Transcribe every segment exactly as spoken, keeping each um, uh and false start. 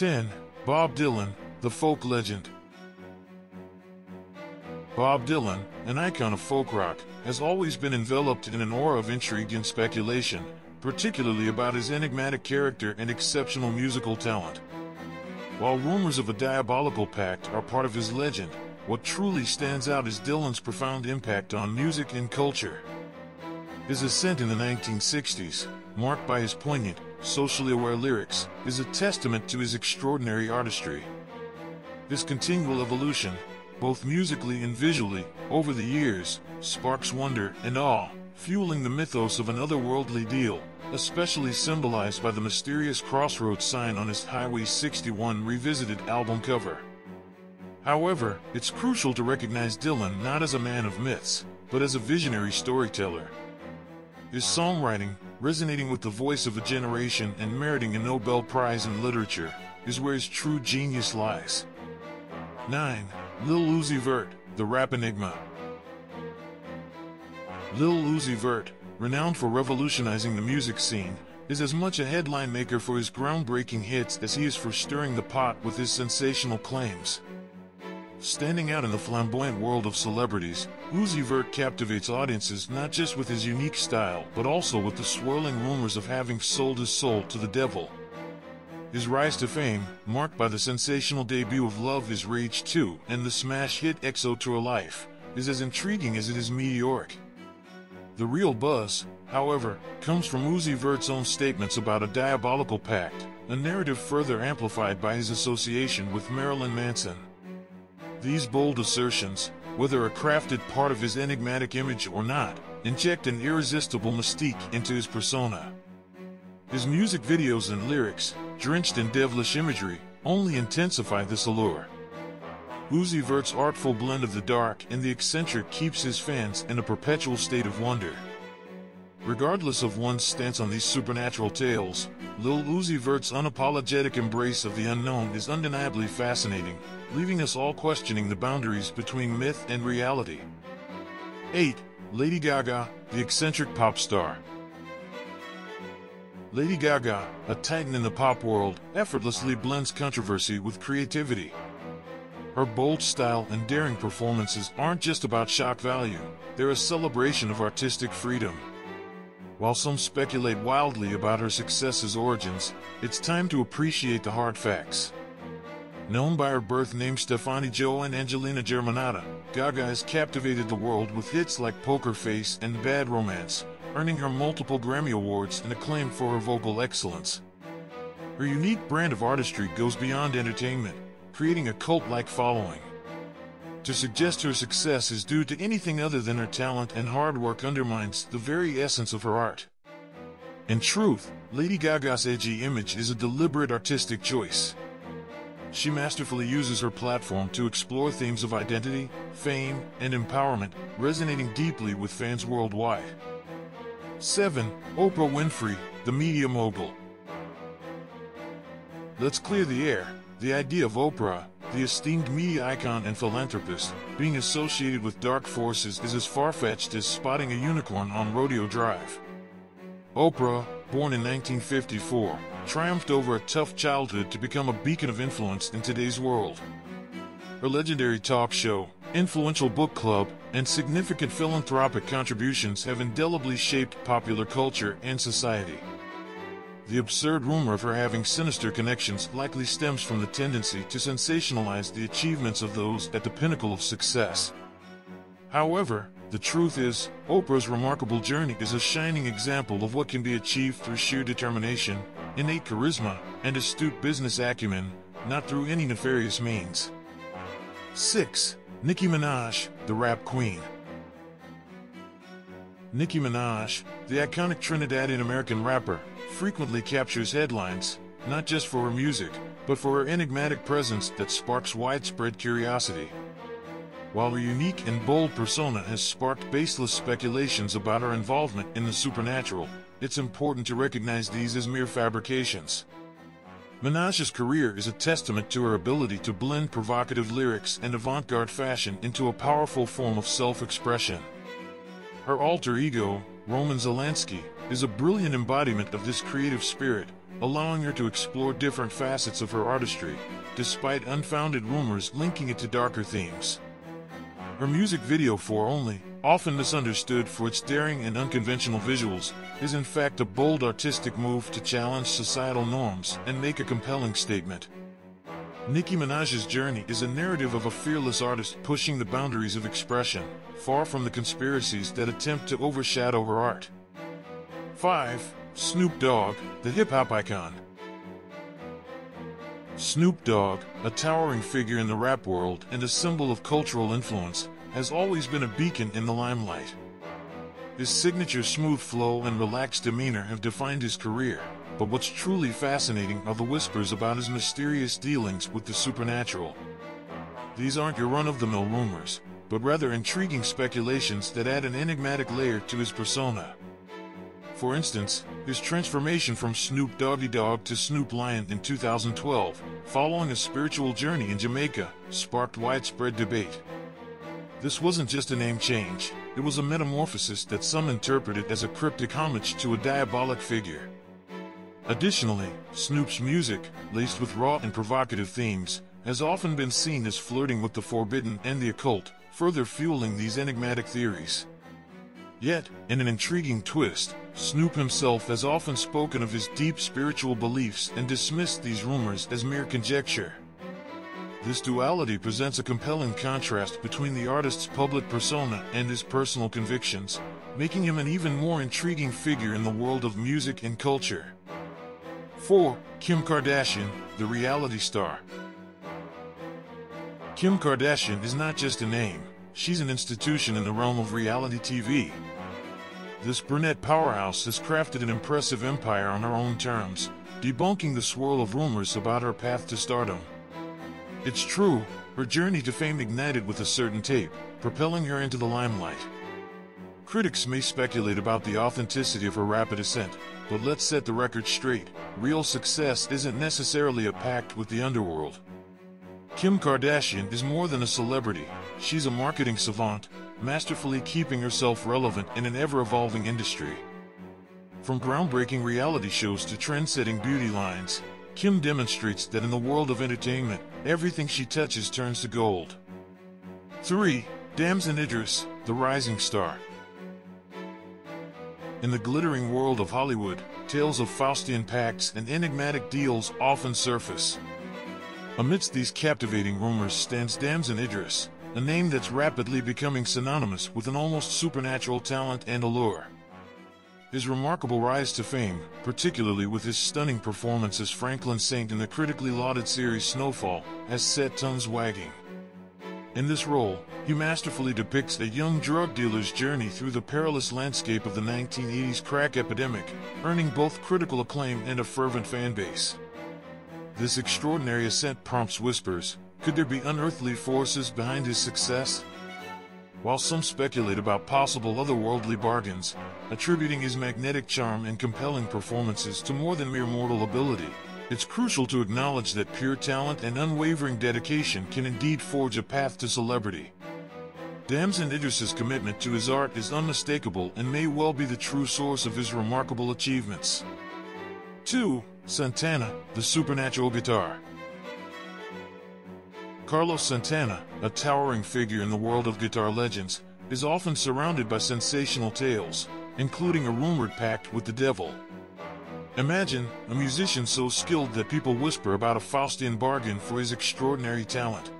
ten. Bob Dylan, the folk legend. Bob Dylan, an icon of folk rock, has always been enveloped in an aura of intrigue and speculation, particularly about his enigmatic character and exceptional musical talent. While rumors of a diabolical pact are part of his legend, what truly stands out is Dylan's profound impact on music and culture. His ascent in the nineteen sixties, marked by his poignant, socially aware lyrics, is a testament to his extraordinary artistry. His continual evolution, both musically and visually, over the years, sparks wonder and awe, fueling the mythos of an otherworldly deal, especially symbolized by the mysterious crossroads sign on his Highway sixty-one Revisited album cover. However, it's crucial to recognize Dylan not as a man of myths, but as a visionary storyteller. His songwriting, resonating with the voice of a generation and meriting a Nobel Prize in Literature, is where his true genius lies. nine. Lil Uzi Vert, the rap enigma. Lil Uzi Vert, renowned for revolutionizing the music scene, is as much a headline maker for his groundbreaking hits as he is for stirring the pot with his sensational claims. Standing out in the flamboyant world of celebrities, Uzi Vert captivates audiences not just with his unique style but also with the swirling rumors of having sold his soul to the devil. His rise to fame, marked by the sensational debut of Love is Rage two and the smash hit X O Tour Llif three, is as intriguing as it is meteoric. The real buzz, however, comes from Uzi Vert's own statements about a diabolical pact, a narrative further amplified by his association with Marilyn Manson. These bold assertions, whether a crafted part of his enigmatic image or not, inject an irresistible mystique into his persona. His music videos and lyrics, drenched in devilish imagery, only intensify this allure. Uzi Vert's artful blend of the dark and the eccentric keeps his fans in a perpetual state of wonder. Regardless of one's stance on these supernatural tales, Lil Uzi Vert's unapologetic embrace of the unknown is undeniably fascinating, leaving us all questioning the boundaries between myth and reality. eight. Lady Gaga, the eccentric pop star. Lady Gaga, a titan in the pop world, effortlessly blends controversy with creativity. Her bold style and daring performances aren't just about shock value, they're a celebration of artistic freedom. While some speculate wildly about her success's origins, it's time to appreciate the hard facts. Known by her birth name Stefani Joe and Angelina Germanata, Gaga has captivated the world with hits like Poker Face and Bad Romance, earning her multiple Grammy Awards and acclaim for her vocal excellence. Her unique brand of artistry goes beyond entertainment, creating a cult-like following. To suggest her success is due to anything other than her talent and hard work undermines the very essence of her art. In truth, Lady Gaga's edgy image is a deliberate artistic choice. She masterfully uses her platform to explore themes of identity, fame, and empowerment, resonating deeply with fans worldwide. seven. Oprah Winfrey, the media mogul. Let's clear the air. The idea of Oprah, the esteemed media icon and philanthropist, being associated with dark forces is as far-fetched as spotting a unicorn on Rodeo Drive. Oprah, born in nineteen fifty-four, triumphed over a tough childhood to become a beacon of influence in today's world. Her legendary talk show, influential book club, and significant philanthropic contributions have indelibly shaped popular culture and society. The absurd rumor of her having sinister connections likely stems from the tendency to sensationalize the achievements of those at the pinnacle of success. However, the truth is, Oprah's remarkable journey is a shining example of what can be achieved through sheer determination, innate charisma, and astute business acumen, not through any nefarious means. six. Nicki Minaj, the rap queen. Nicki Minaj, the iconic Trinidadian-American rapper, frequently captures headlines, not just for her music, but for her enigmatic presence that sparks widespread curiosity. While her unique and bold persona has sparked baseless speculations about her involvement in the supernatural, it's important to recognize these as mere fabrications. Minaj's career is a testament to her ability to blend provocative lyrics and avant-garde fashion into a powerful form of self-expression. Her alter ego, Roman Zelanski, is a brilliant embodiment of this creative spirit, allowing her to explore different facets of her artistry, despite unfounded rumors linking it to darker themes. Her music video for Only, often misunderstood for its daring and unconventional visuals, is in fact a bold artistic move to challenge societal norms and make a compelling statement. Nicki Minaj's journey is a narrative of a fearless artist pushing the boundaries of expression, far from the conspiracies that attempt to overshadow her art. five. Snoop Dogg, the hip-hop icon. Snoop Dogg, a towering figure in the rap world and a symbol of cultural influence, has always been a beacon in the limelight. His signature smooth flow and relaxed demeanor have defined his career, but what's truly fascinating are the whispers about his mysterious dealings with the supernatural. These aren't your run-of-the-mill rumors, but rather intriguing speculations that add an enigmatic layer to his persona. For instance, his transformation from Snoop Doggy Dogg to Snoop Lion in two thousand twelve, following a spiritual journey in Jamaica, sparked widespread debate. This wasn't just a name change, it was a metamorphosis that some interpreted as a cryptic homage to a diabolic figure. Additionally, Snoop's music, laced with raw and provocative themes, has often been seen as flirting with the forbidden and the occult, further fueling these enigmatic theories. Yet, in an intriguing twist, Snoop himself has often spoken of his deep spiritual beliefs and dismissed these rumors as mere conjecture. This duality presents a compelling contrast between the artist's public persona and his personal convictions, making him an even more intriguing figure in the world of music and culture. four. Kim Kardashian, the reality star. Kim Kardashian is not just a name, she's an institution in the realm of reality T V. This brunette powerhouse has crafted an impressive empire on her own terms, debunking the swirl of rumors about her path to stardom. It's true, her journey to fame ignited with a certain tape, propelling her into the limelight. Critics may speculate about the authenticity of her rapid ascent, but let's set the record straight, real success isn't necessarily a pact with the underworld. Kim Kardashian is more than a celebrity, she's a marketing savant, masterfully keeping herself relevant in an ever-evolving industry. From groundbreaking reality shows to trend-setting beauty lines, Kim demonstrates that in the world of entertainment, everything she touches turns to gold. three. Damson Idris, the rising star. In the glittering world of Hollywood, tales of Faustian pacts and enigmatic deals often surface. Amidst these captivating rumors stands Damson Idris, a name that's rapidly becoming synonymous with an almost supernatural talent and allure. His remarkable rise to fame, particularly with his stunning performance as Franklin Saint in the critically lauded series Snowfall, has set tongues wagging. In this role, he masterfully depicts a young drug dealer's journey through the perilous landscape of the nineteen eighties crack epidemic, earning both critical acclaim and a fervent fan base. This extraordinary ascent prompts whispers, could there be unearthly forces behind his success? While some speculate about possible otherworldly bargains, attributing his magnetic charm and compelling performances to more than mere mortal ability, it's crucial to acknowledge that pure talent and unwavering dedication can indeed forge a path to celebrity. Damson Idris's commitment to his art is unmistakable and may well be the true source of his remarkable achievements. two. Santana, the supernatural guitar. Carlos Santana, a towering figure in the world of guitar legends, is often surrounded by sensational tales, including a rumored pact with the devil. Imagine, a musician so skilled that people whisper about a Faustian bargain for his extraordinary talent.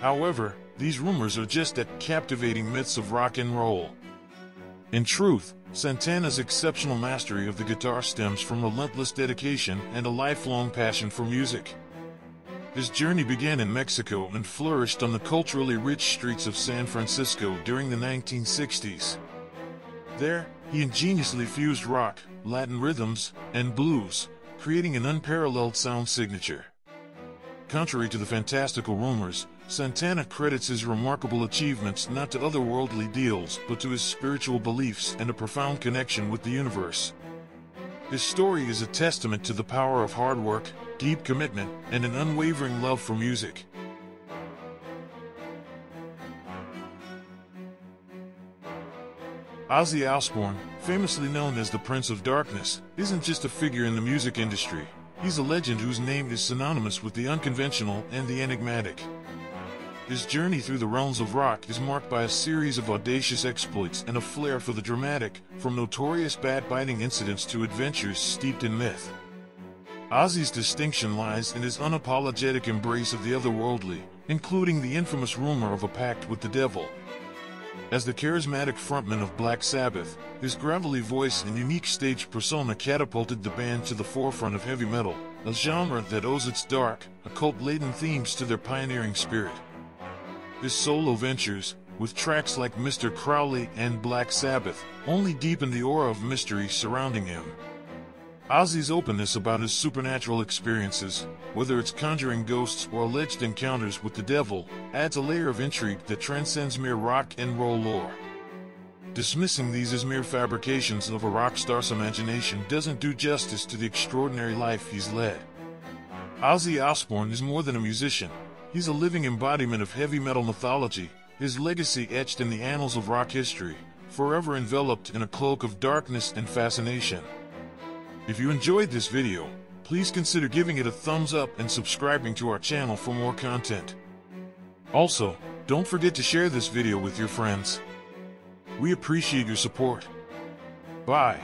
However, these rumors are just that captivating myths of rock and roll. In truth, Santana's exceptional mastery of the guitar stems from relentless dedication and a lifelong passion for music. His journey began in Mexico and flourished on the culturally rich streets of San Francisco during the nineteen sixties. There, he ingeniously fused rock, Latin rhythms, and blues, creating an unparalleled sound signature. Contrary to the fantastical rumors, Santana credits his remarkable achievements not to otherworldly deals but to his spiritual beliefs and a profound connection with the universe. His story is a testament to the power of hard work, deep commitment, and an unwavering love for music. Ozzy Osbourne, famously known as the Prince of Darkness, isn't just a figure in the music industry. He's a legend whose name is synonymous with the unconventional and the enigmatic. His journey through the realms of rock is marked by a series of audacious exploits and a flair for the dramatic, from notorious bat-biting incidents to adventures steeped in myth. Ozzy's distinction lies in his unapologetic embrace of the otherworldly, including the infamous rumor of a pact with the devil. As the charismatic frontman of Black Sabbath, his gravelly voice and unique stage persona catapulted the band to the forefront of heavy metal, a genre that owes its dark, occult-laden themes to their pioneering spirit. His solo ventures, with tracks like Mister Crowley and Black Sabbath, only deepened the aura of mystery surrounding him. Ozzy's openness about his supernatural experiences, whether it's conjuring ghosts or alleged encounters with the devil, adds a layer of intrigue that transcends mere rock and roll lore. Dismissing these as mere fabrications of a rock star's imagination doesn't do justice to the extraordinary life he's led. Ozzy Osbourne is more than a musician. He's a living embodiment of heavy metal mythology, his legacy etched in the annals of rock history, forever enveloped in a cloak of darkness and fascination. If you enjoyed this video, please consider giving it a thumbs up and subscribing to our channel for more content. Also, don't forget to share this video with your friends. We appreciate your support. Bye.